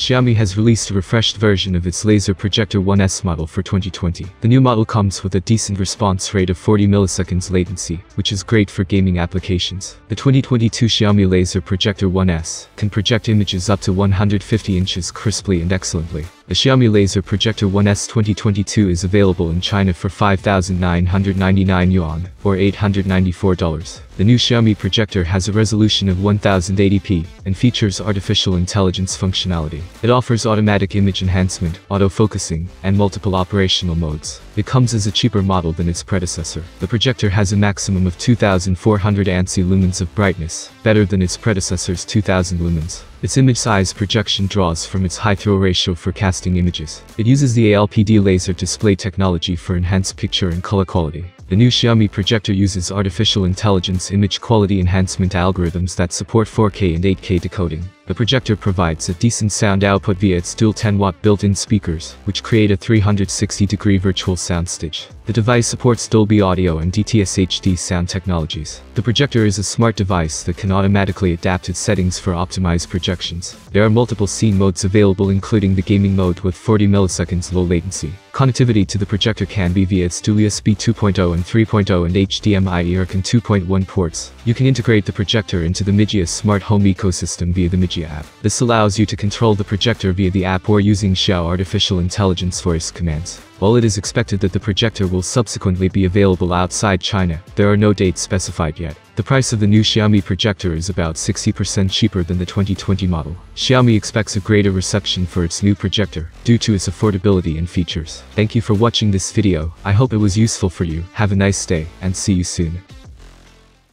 Xiaomi has released a refreshed version of its Laser Projector 1S model for 2020. The new model comes with a decent response rate of 40 milliseconds latency, which is great for gaming applications. The 2022 Xiaomi Laser Projector 1S can project images up to 150 inches crisply and excellently. The Xiaomi Laser Projector 1S 2022 is available in China for 5,999 yuan, or $894. The new Xiaomi projector has a resolution of 1080p, and features artificial intelligence functionality. It offers automatic image enhancement, auto-focusing, and multiple operational modes. It comes as a cheaper model than its predecessor. The projector has a maximum of 2,400 ANSI lumens of brightness, better than its predecessor's 2,000 lumens. Its image size projection draws from its high throw ratio for casting images. It uses the ALPD laser display technology for enhanced picture and color quality. The new Xiaomi projector uses artificial intelligence image quality enhancement algorithms that support 4K and 8K decoding. The projector provides a decent sound output via its dual 10-watt built-in speakers, which create a 360-degree virtual soundstage. The device supports Dolby Audio and DTS-HD sound technologies. The projector is a smart device that can automatically adapt its settings for optimized projections. There are multiple scene modes available, including the gaming mode with 40 milliseconds low latency. Connectivity to the projector can be via its dual USB 2.0 and 3.0 and HDMI ERCAN 2.1 ports. You can integrate the projector into the Mijia smart home ecosystem via the Mijia app. This allows you to control the projector via the app or using Xiao artificial intelligence voice commands. While it is expected that the projector will subsequently be available outside China, there are no dates specified yet. The price of the new Xiaomi projector is about 60% cheaper than the 2020 model. Xiaomi expects a greater reception for its new projector, due to its affordability and features. Thank you for watching this video, I hope it was useful for you, have a nice day, and see you soon.